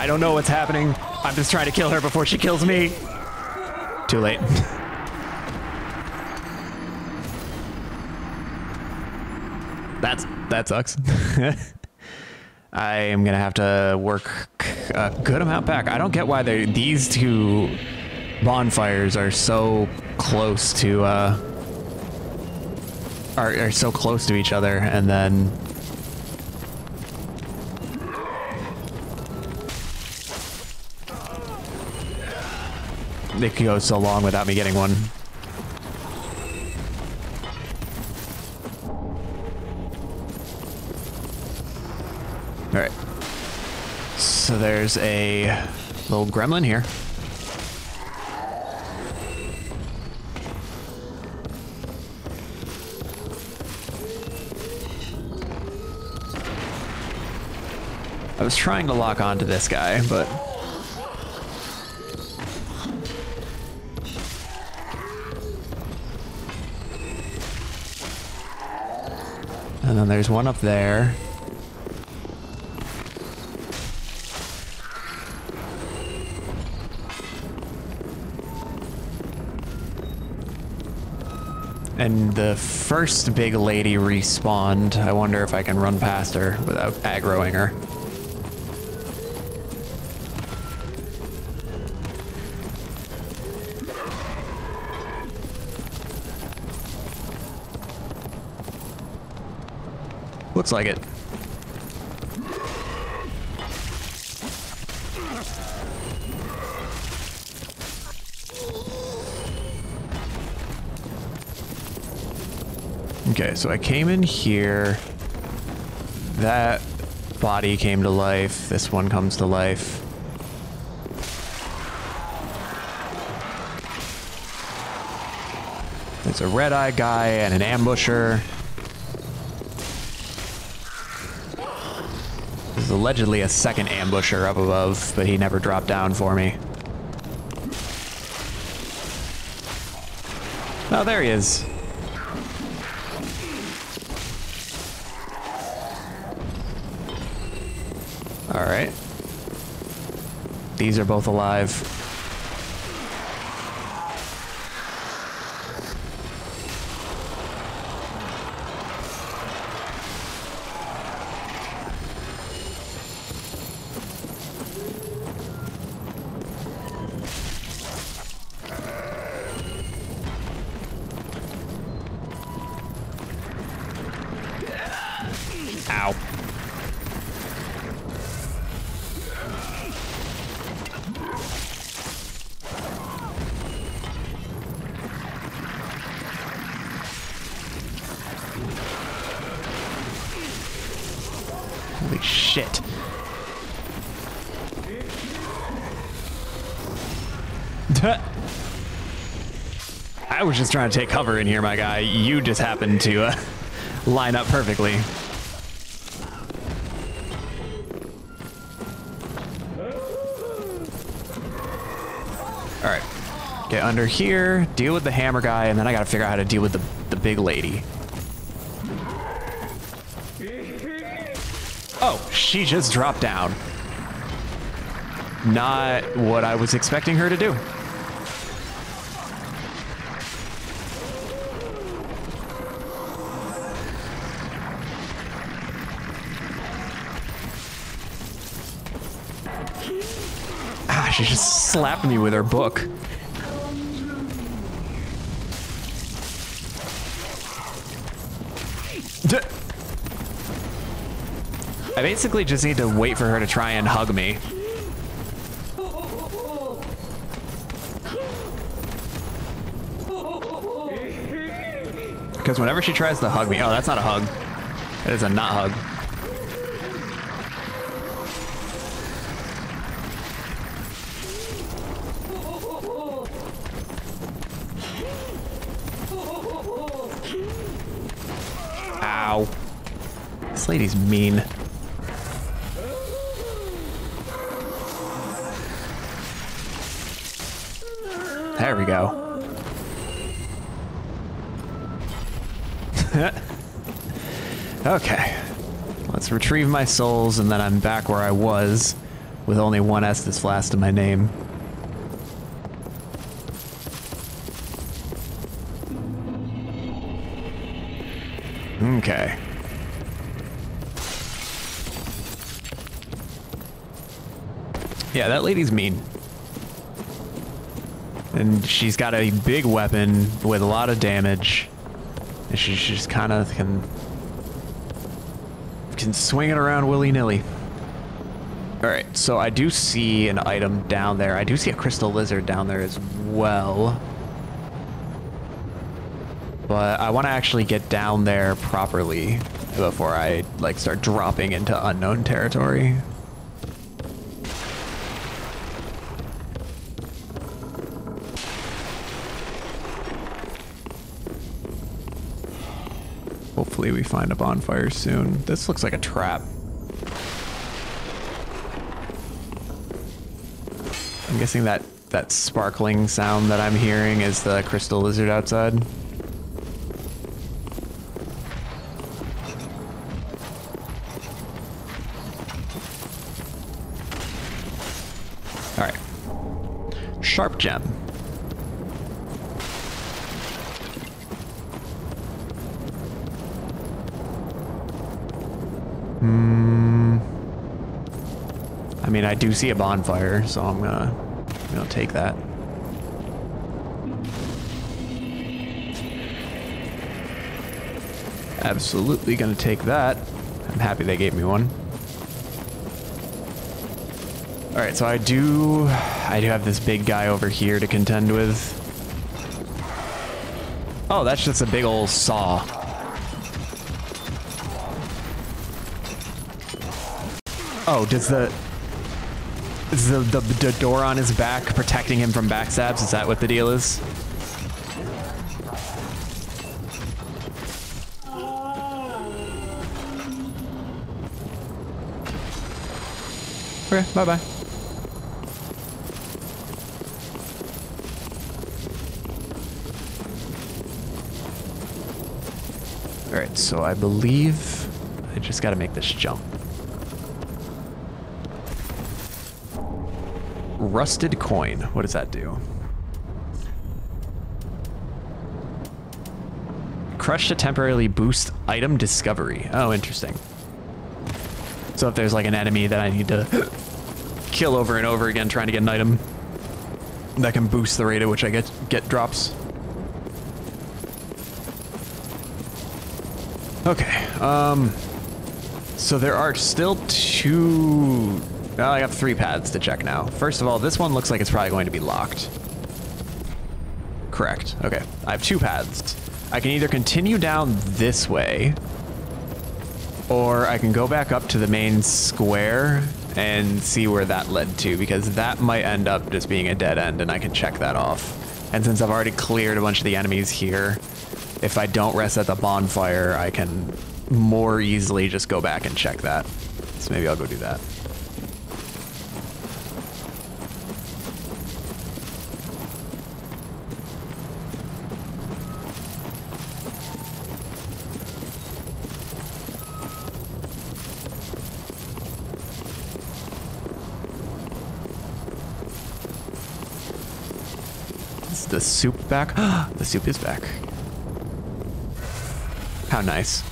I don't know what's happening. I'm just trying to kill her before she kills me. Too late. That sucks. I am gonna have to work a good amount back. I don't get why these two bonfires are so close to are so close to each other, and then they could go so long without me getting one. All right. So there's a little gremlin here. I was trying to lock onto this guy, but and then there's one up there. And the first big lady respawned. I wonder if I can run past her without aggroing her. Looks like it. Okay, so I came in here. That body came to life. This one comes to life. There's a red-eye guy and an ambusher. There's allegedly a second ambusher up above, but he never dropped down for me. Oh, there he is. All right. These are both alive. Shit. I was just trying to take cover in here, my guy. You just happened to line up perfectly. All right, get under here, deal with the hammer guy, and then I gotta figure out how to deal with the big lady. Oh, she just dropped down. Not what I was expecting her to do. Ah, she just slapped me with her book. I basically just need to wait for her to try and hug me. Because whenever she tries to hug me... Oh, that's not a hug. That is a not hug. Ow. This lady's mean. There we go. Okay. Let's retrieve my souls, and then I'm back where I was, with only one Estus Flask in my name. Okay. Yeah, that lady's mean. And she's got a big weapon with a lot of damage. And she just kind of can swing it around willy-nilly. Alright, so I do see an item down there. I do see a crystal lizard down there as well. But I want to actually get down there properly before I, like, start dropping into unknown territory. Hopefully we find a bonfire soon. This looks like a trap. I'm guessing that sparkling sound that I'm hearing is the crystal lizard outside. All right. Sharp gem. I mean, I do see a bonfire, so I'm gonna take that. Absolutely gonna take that. I'm happy they gave me one. All right, so I do have this big guy over here to contend with. Oh, that's just a big old saw. Oh, does the door on his back protecting him from backstabs? Is that what the deal is? Okay, bye-bye. All right, so I believe I just got to make this jump. Rusted coin. What does that do? Crush to temporarily boost item discovery. Oh, interesting. So if there's like an enemy that I need to kill over and over again trying to get an item, that can boost the rate at which I get drops. Okay. So there are still two... Well, I have three paths to check now. First of all, this one looks like it's probably going to be locked. Correct. Okay. I have two paths. I can either continue down this way, or I can go back up to the main square and see where that led to, because that might end up just being a dead end, and I can check that off. And since I've already cleared a bunch of the enemies here, if I don't rest at the bonfire, I can more easily just go back and check that. So maybe I'll go do that. The soup back? The soup is back. How nice.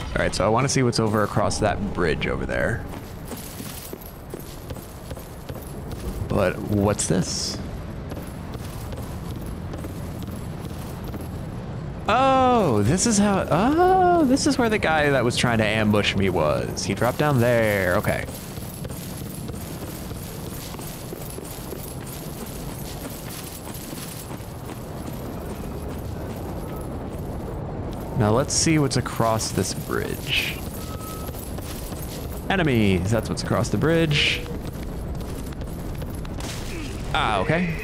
All right, so I want to see what's over across that bridge over there. But what's this? Oh, this is how... Oh, this is where the guy that was trying to ambush me was. He dropped down there. Okay. Now let's see what's across this bridge. Enemies. That's what's across the bridge. Ah, okay.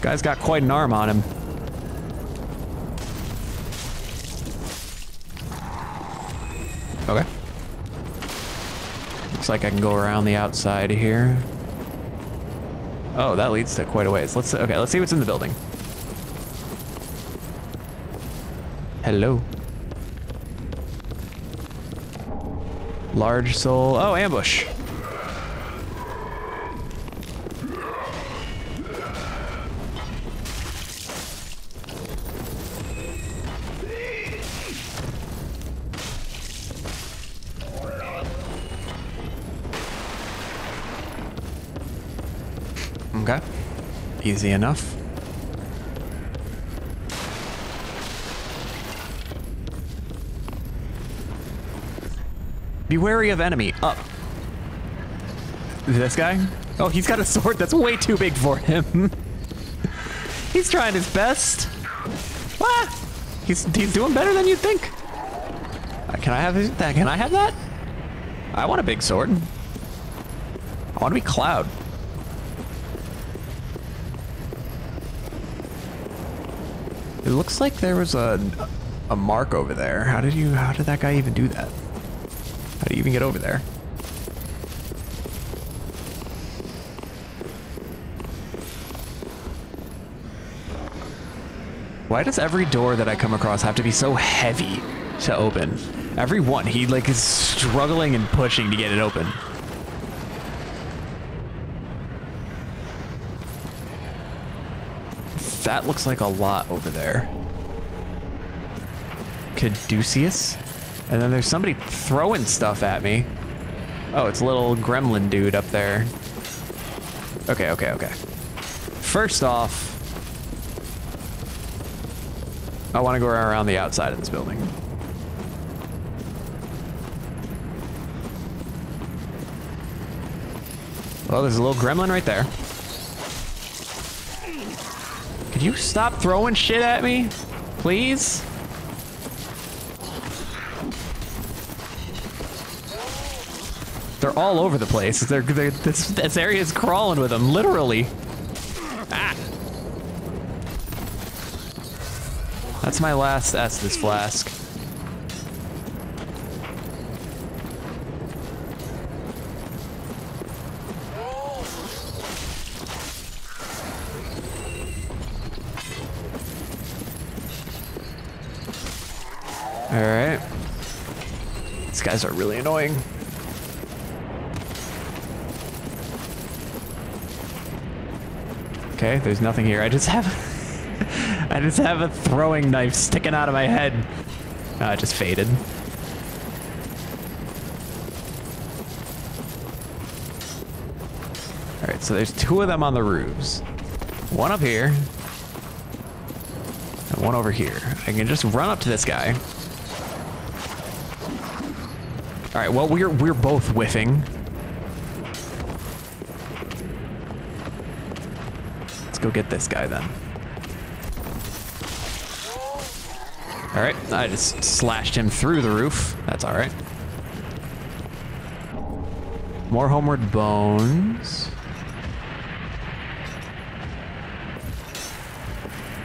Guy's got quite an arm on him. Okay. Looks like I can go around the outside here. Oh, that leads to quite a ways. Let's see what's in the building. Hello. Large soul. Oh, ambush. Okay. Easy enough. Be wary of enemy. Up. This guy? Oh, he's got a sword that's way too big for him. He's trying his best. Ah! He's doing better than you'd think. Can I have that? Can I have that? I want a big sword. I want to be Cloud. It looks like there was a mark over there. How did that guy even do that? How do you even get over there? Why does every door that I come across have to be so heavy to open? Every one, he like is struggling and pushing to get it open. That looks like a lot over there. Caduceus? And then there's somebody throwing stuff at me. Oh, it's a little gremlin dude up there. Okay, okay, okay. First off, I want to go around the outside of this building. Oh, there's a little gremlin right there. Could you stop throwing shit at me, please? They're all over the place. This area is crawling with them, literally. Ah. That's my last S, this flask. All right. These guys are really annoying. Okay, there's nothing here. I just have a throwing knife sticking out of my head. Oh, it just faded. All right, so there's two of them on the roofs. One up here. And one over here. I can just run up to this guy. All right, well, we're both whiffing. Go get this guy then. All right, I just slashed him through the roof. That's all right. More homeward bones.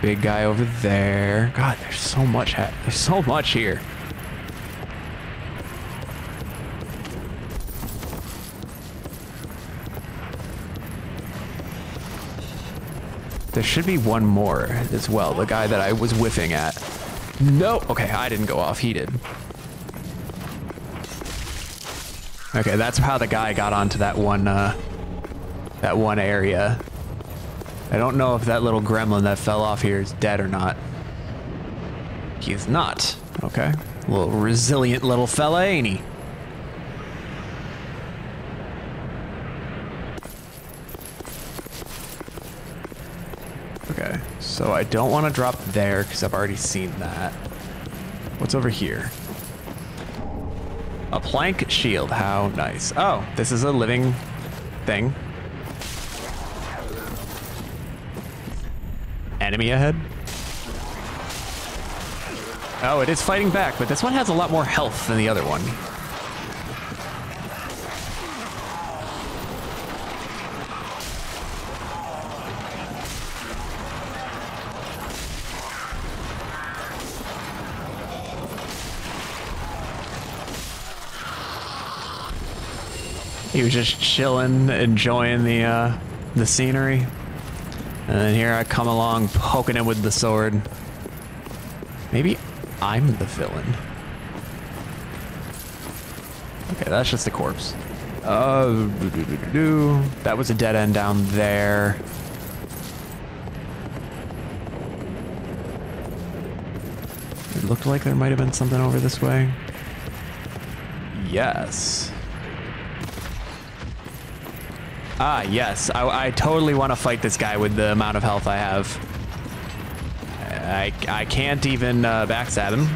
Big guy over there. God, there's so much. There's so much here. There should be one more as well. The guy that I was whiffing at. No. Okay, I didn't go off. He did. Okay, that's how the guy got onto that one area. I don't know if that little gremlin that fell off here is dead or not. He's not. Okay. Little resilient little fella, ain't he? So I don't want to drop there because I've already seen that. What's over here? A plank shield. How nice. Oh, this is a living thing. Enemy ahead. Oh, it is fighting back, but this one has a lot more health than the other one. He was just chilling, enjoying the scenery. And here I come along, poking him with the sword. Maybe I'm the villain. Okay, that's just a corpse. That was a dead end down there. It looked like there might have been something over this way. Yes. Ah, yes. I totally want to fight this guy with the amount of health I have. I can't even backstab him.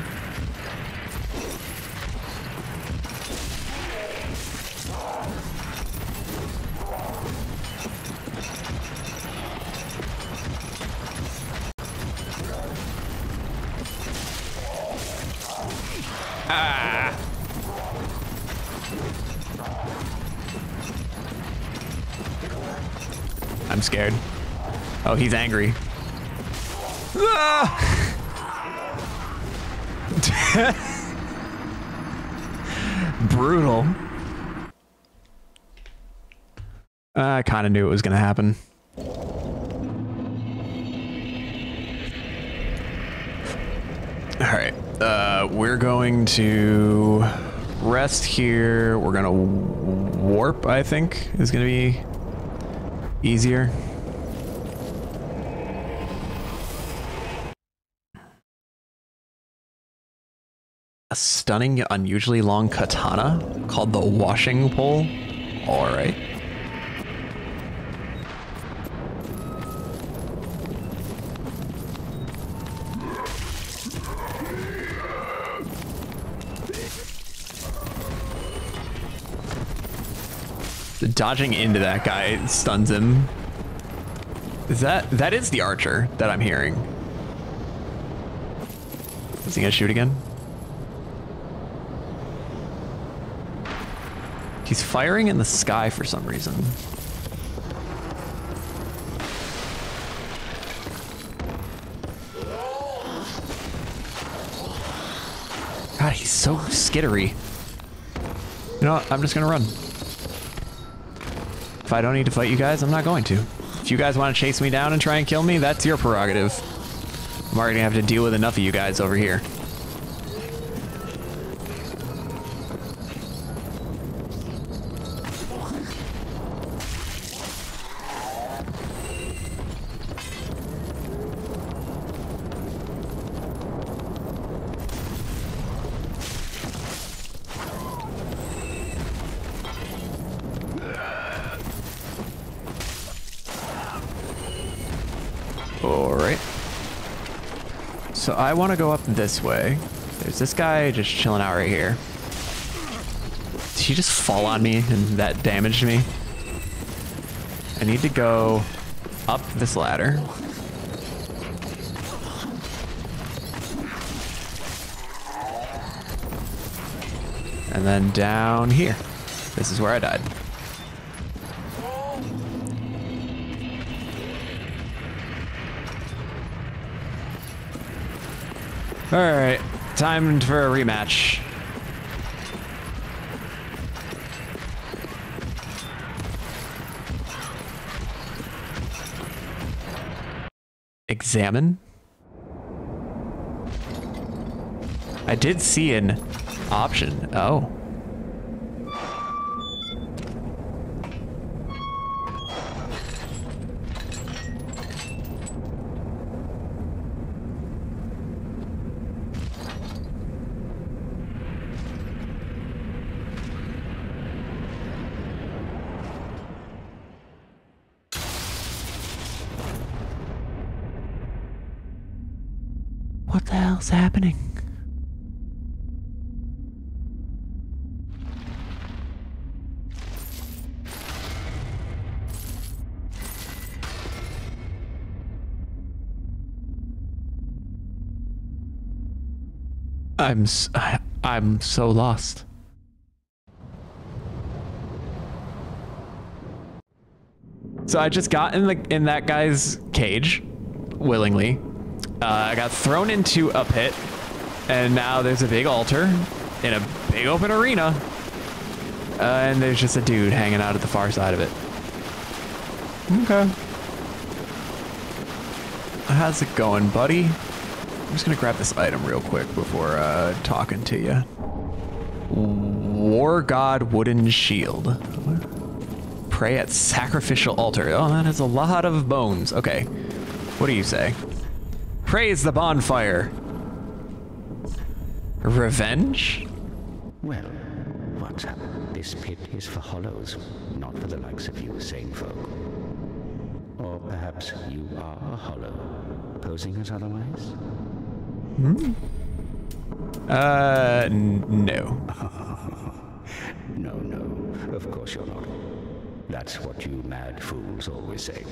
I'm scared. Oh, he's angry. Ah! Brutal. I kind of knew it was going to happen. Alright, we're going to rest here. We're going to warp, I think, is going to be easier. A stunning yet unusually long katana called the Washing Pole. All right. Dodging into that guy stuns him. Is that is the archer that I'm hearing. Is he gonna shoot again? He's firing in the sky for some reason. God, he's so skittery. You know what? I'm just gonna run. If I don't need to fight you guys, I'm not going to. If you guys want to chase me down and try and kill me, that's your prerogative. I'm already going to have to deal with enough of you guys over here. So I want to go up this way. There's this guy just chilling out right here. Did he just fall on me and that damaged me? I need to go up this ladder. And then down here. This is where I died. Alright, time for a rematch. Examine? I did see an option. Oh. What the hell's happening? I'm so lost. So I just got in that guy's cage, willingly. I got thrown into a pit, and now there's a big altar in a big open arena. And there's just a dude hanging out at the far side of it. Okay. How's it going, buddy? I'm just gonna grab this item real quick before talking to you. War God Wooden Shield. Pray at sacrificial altar. Oh, that is a lot of bones. Okay. What do you say? Praise the bonfire. Revenge? Well, what's up? This pit is for hollows, not for the likes of you sane folk. Or perhaps you are a hollow, posing as otherwise? Hmm? No. No, of course you're not. That's what you mad fools always say.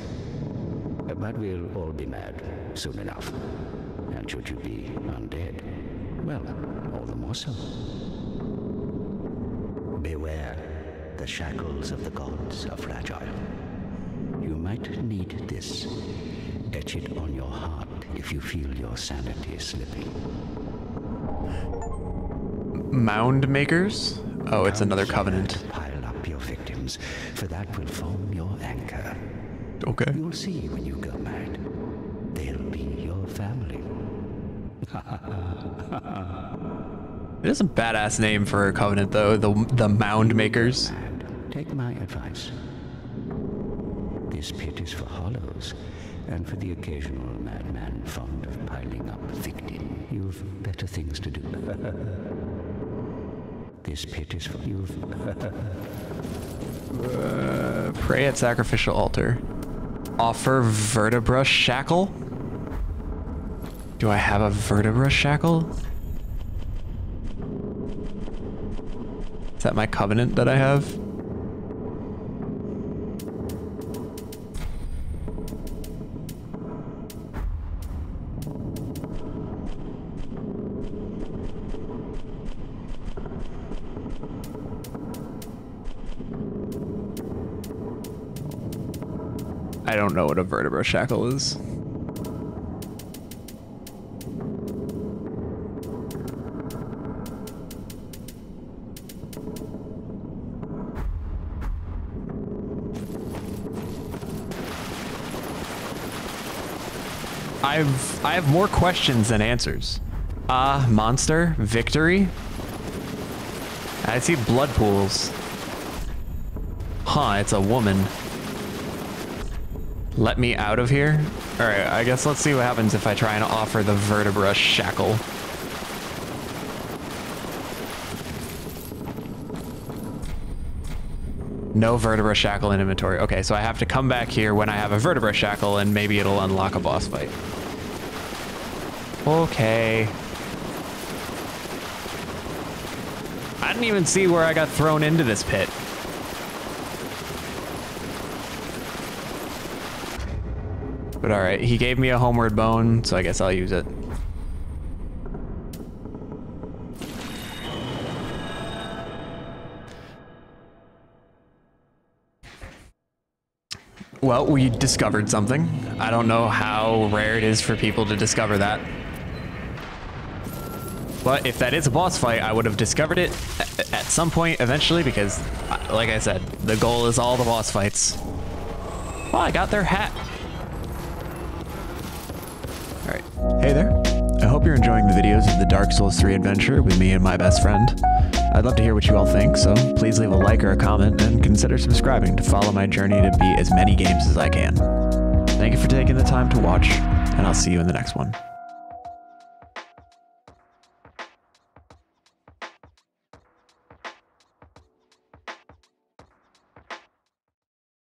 But we'll all be mad soon enough. And should you be undead, well, all the more so. Beware, the shackles of the gods are fragile. You might need this. Etch it on your heart if you feel your sanity slipping. Mound Makers? Oh, it's another covenant. Pile up your victims, for that will form your anchor. Okay. You'll see when you go mad. They'll be your family. It is a badass name for a covenant, though. The Mound Makers. Take my advice. This pit is for hollows, and for the occasional madman fond of piling up victim. You've better things to do. This pit is for you. Pray at sacrificial altar. Offer vertebra shackle? Do I have a vertebra shackle? Is that my covenant that I have? I don't know what a vertebra shackle is. I have more questions than answers. Monster victory. I see blood pools. Huh, it's a woman. Let me out of here. All right, I guess let's see what happens if I try and offer the vertebra shackle. No vertebra shackle in inventory. Okay, so I have to come back here when I have a vertebra shackle and maybe it'll unlock a boss fight. Okay. I didn't even see where I got thrown into this pit. But all right, he gave me a homeward bone, so I guess I'll use it. Well, we discovered something. I don't know how rare it is for people to discover that. But if that is a boss fight, I would have discovered it at some point eventually, because like I said, the goal is all the boss fights. Well, I got their hat. Hey there, I hope you're enjoying the videos of the Dark Souls 3 adventure with me and my best friend. I'd love to hear what you all think, so please leave a like or a comment and consider subscribing to follow my journey to beat as many games as I can. Thank you for taking the time to watch, and I'll see you in the next one.